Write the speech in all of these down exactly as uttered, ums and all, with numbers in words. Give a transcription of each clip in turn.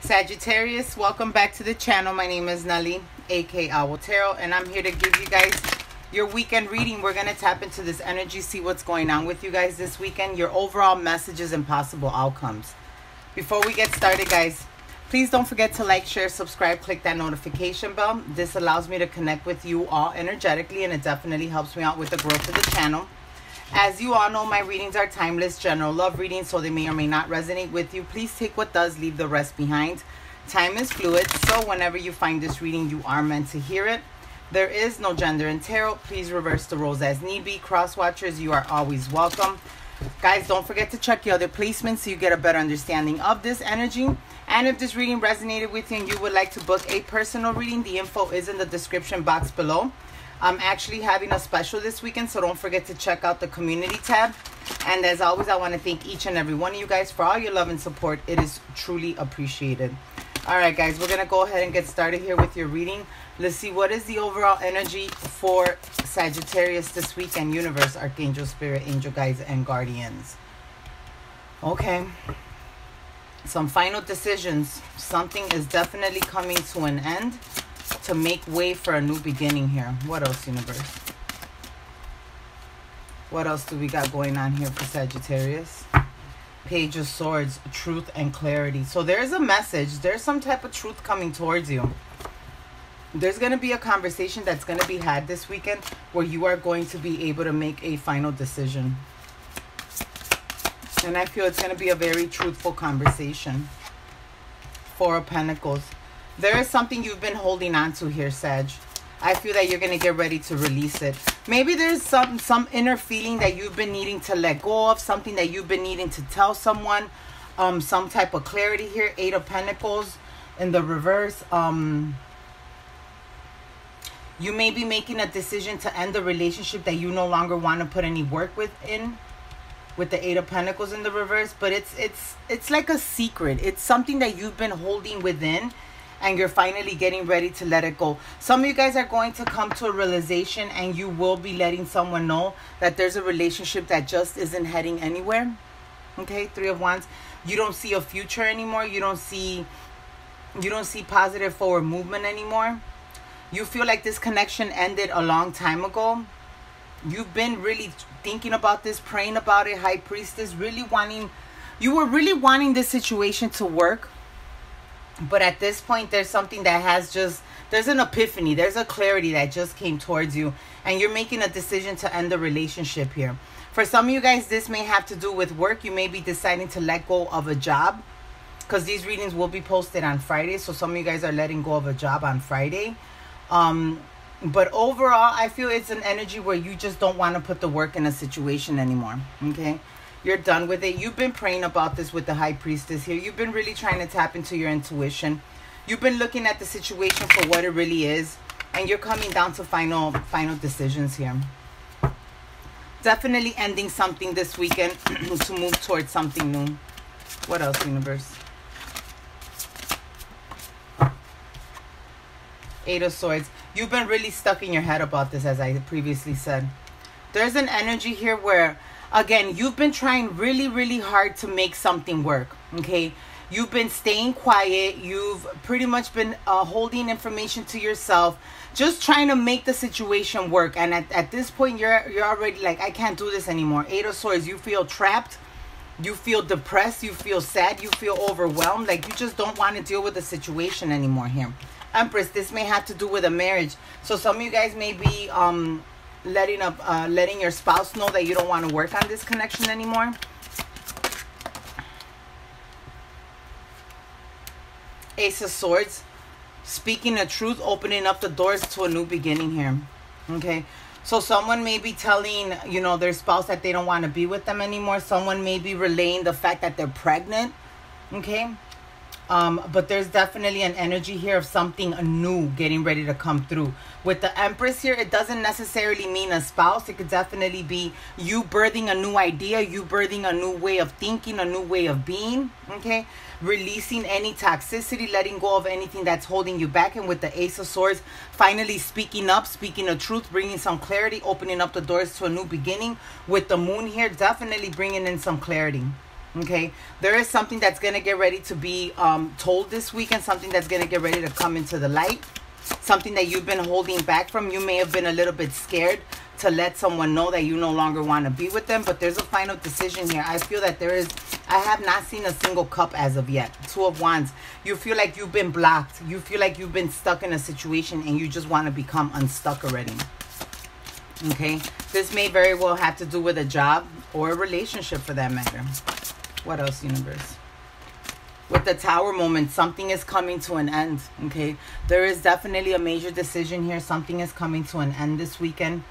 Sagittarius, welcome back to the channel. My name is Nelly, aka Owl Tarot, and I'm here to give you guys your weekend reading. We're going to tap into this energy, see what's going on with you guys this weekend, your overall messages and possible outcomes. Before we get started, guys, please don't forget to like, share, subscribe, click that notification bell. This allows me to connect with you all energetically, and it definitely helps me out with the growth of the channel. As you all know, my readings are timeless, general love readings, so they may or may not resonate with you. Please take what does, leave the rest behind. Time is fluid, so whenever you find this reading, you are meant to hear it. There is no gender in tarot. Please reverse the roles as need be. Cross watchers, you are always welcome. Guys, don't forget to check your other placements so you get a better understanding of this energy. And if this reading resonated with you and you would like to book a personal reading, the info is in the description box below. I'm actually having a special this weekend, so don't forget to check out the community tab. And as always, I want to thank each and every one of you guys for all your love and support. It is truly appreciated. All right, guys, we're going to go ahead and get started here with your reading. Let's see what is the overall energy for Sagittarius this weekend. Universe, Archangel, Spirit, Angel, Guides, and Guardians. Okay. Some final decisions. Something is definitely coming to an end to make way for a new beginning here. What else, Universe? What else do we got going on here for Sagittarius? Page of Swords, truth and clarity. So there's a message. There's some type of truth coming towards you. There's going to be a conversation that's going to be had this weekend where you are going to be able to make a final decision. And I feel it's going to be a very truthful conversation. Four of Pentacles. There is something you've been holding on to here, Sag. I feel that you're going to get ready to release it. Maybe there's some, some inner feeling that you've been needing to let go of, something that you've been needing to tell someone, um, some type of clarity here. Eight of Pentacles in the reverse. Um, you may be making a decision to end the relationship that you no longer want to put any work within, with the Eight of Pentacles in the reverse. But it's, it's, it's like a secret. It's something that you've been holding within, and you're finally getting ready to let it go. Some of you guys are going to come to a realization, and you will be letting someone know that there's a relationship that just isn't heading anywhere. Okay, Three of Wands. You don't see a future anymore. You don't see, you don't see positive forward movement anymore. You feel like this connection ended a long time ago. You've been really thinking about this, praying about it, High Priestess, really wanting, you were really wanting this situation to work. But at this point, there's something that has just, there's an epiphany. There's a clarity that just came towards you. And you're making a decision to end the relationship here. For some of you guys, this may have to do with work. You may be deciding to let go of a job, because these readings will be posted on Friday. So some of you guys are letting go of a job on Friday. Um, but overall, I feel it's an energy where you just don't want to put the work in a situation anymore. Okay. You're done with it. You've been praying about this with the High Priestess here. You've been really trying to tap into your intuition. You've been looking at the situation for what it really is, and you're coming down to final final decisions here. Definitely ending something this weekend to move towards something new. What else, Universe? Eight of Swords. You've been really stuck in your head about this, as I previously said. There's an energy here where, again, you've been trying really, really hard to make something work, okay? You've been staying quiet. You've pretty much been uh, holding information to yourself, just trying to make the situation work. And at, at this point, you're, you're already like, I can't do this anymore. Eight of Swords, you feel trapped. You feel depressed. You feel sad. You feel overwhelmed. Like, you just don't want to deal with the situation anymore here. Empress, this may have to do with a marriage. So some of you guys may be... Um, letting up uh letting your spouse know that you don't want to work on this connection anymore. Ace of Swords, speaking the truth, opening up the doors to a new beginning here. Okay, so someone may be telling, you know, their spouse that they don't want to be with them anymore. Someone may be relaying the fact that they're pregnant. Okay, Um, but there's definitely an energy here of something new getting ready to come through. With the Empress here, it doesn't necessarily mean a spouse. It could definitely be you birthing a new idea, you birthing a new way of thinking, a new way of being, okay? Releasing any toxicity, letting go of anything that's holding you back. And with the Ace of Swords, finally speaking up, speaking the truth, bringing some clarity, opening up the doors to a new beginning. With the Moon here, definitely bringing in some clarity. Okay, there is something that's going to get ready to be um, told this week, and something that's going to get ready to come into the light. Something that you've been holding back from. You may have been a little bit scared to let someone know that you no longer want to be with them, but there's a final decision here. I feel that there is, I have not seen a single cup as of yet. Two of Wands. You feel like you've been blocked. You feel like you've been stuck in a situation and you just want to become unstuck already. Okay, this may very well have to do with a job or a relationship for that matter. What else, universe? With the Tower moment, something is coming to an end. Okay, there is definitely a major decision here. Something is coming to an end this weekend.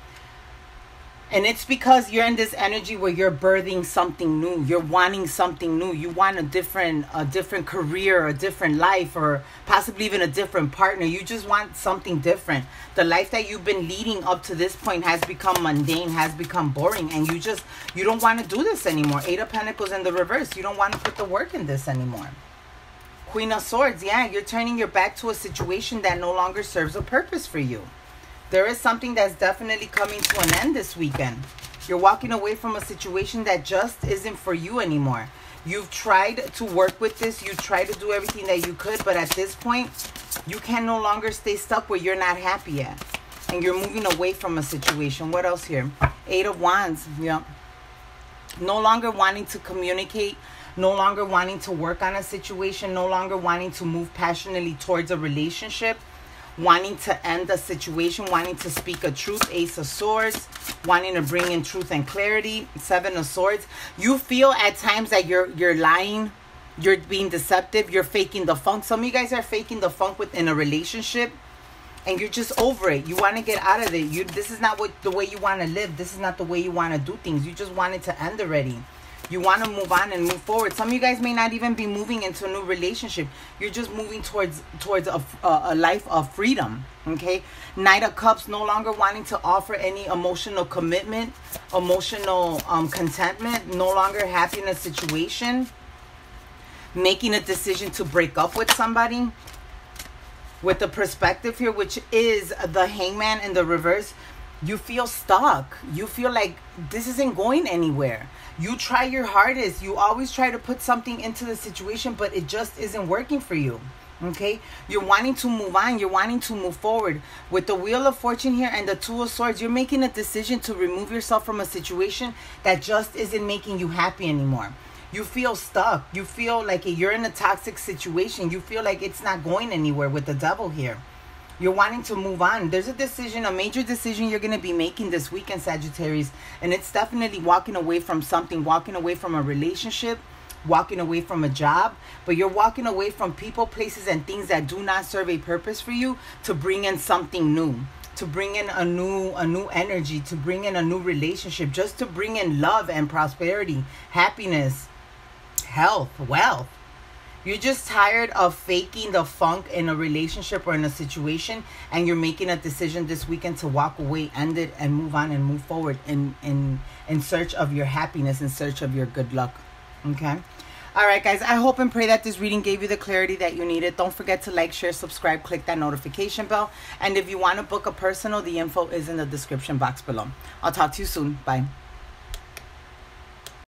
And it's because you're in this energy where you're birthing something new. You're wanting something new. You want a different, a different career, a different life, or possibly even a different partner. You just want something different. The life that you've been leading up to this point has become mundane, has become boring. And you just, you don't want to do this anymore. Eight of Pentacles in the reverse. You don't want to put the work in this anymore. Queen of Swords. Yeah, you're turning your back to a situation that no longer serves a purpose for you. There is something that's definitely coming to an end this weekend. You're walking away from a situation that just isn't for you anymore. You've tried to work with this. You tried to do everything that you could. But at this point, you can no longer stay stuck where you're not happy at. And you're moving away from a situation. What else here? Eight of Wands. Yep. No longer wanting to communicate. No longer wanting to work on a situation. No longer wanting to move passionately towards a relationship. Wanting to end the situation, wanting to speak a truth. Ace of Swords, wanting to bring in truth and clarity. Seven of Swords. You feel at times that you're you're lying, you're being deceptive, you're faking the funk. Some of you guys are faking the funk within a relationship, and you're just over it. You want to get out of it. You this is not what the way you want to live. This is not the way you want to do things. You just want it to end already. You want to move on and move forward. Some of you guys may not even be moving into a new relationship. You're just moving towards towards a, a life of freedom, okay? Knight of Cups, no longer wanting to offer any emotional commitment, emotional um, contentment, no longer happy in a situation, making a decision to break up with somebody. With the perspective here, which is the Hangman in the reverse, you feel stuck. You feel like this isn't going anywhere. You try your hardest. You always try to put something into the situation, but it just isn't working for you, okay? You're wanting to move on. You're wanting to move forward. With the Wheel of Fortune here and the Two of Swords, you're making a decision to remove yourself from a situation that just isn't making you happy anymore. You feel stuck. You feel like you're in a toxic situation. You feel like it's not going anywhere with the Devil here. You're wanting to move on. There's a decision, a major decision you're going to be making this weekend, Sagittarius. And it's definitely walking away from something, walking away from a relationship, walking away from a job. But you're walking away from people, places, and things that do not serve a purpose for you to bring in something new, to bring in a new, a new energy, to bring in a new relationship, just to bring in love and prosperity, happiness, health, wealth. You're just tired of faking the funk in a relationship or in a situation, and you're making a decision this weekend to walk away, end it, and move on and move forward in, in, in search of your happiness, in search of your good luck, okay? All right, guys, I hope and pray that this reading gave you the clarity that you needed. Don't forget to like, share, subscribe, click that notification bell. And if you want to book a personal, the info is in the description box below. I'll talk to you soon. Bye.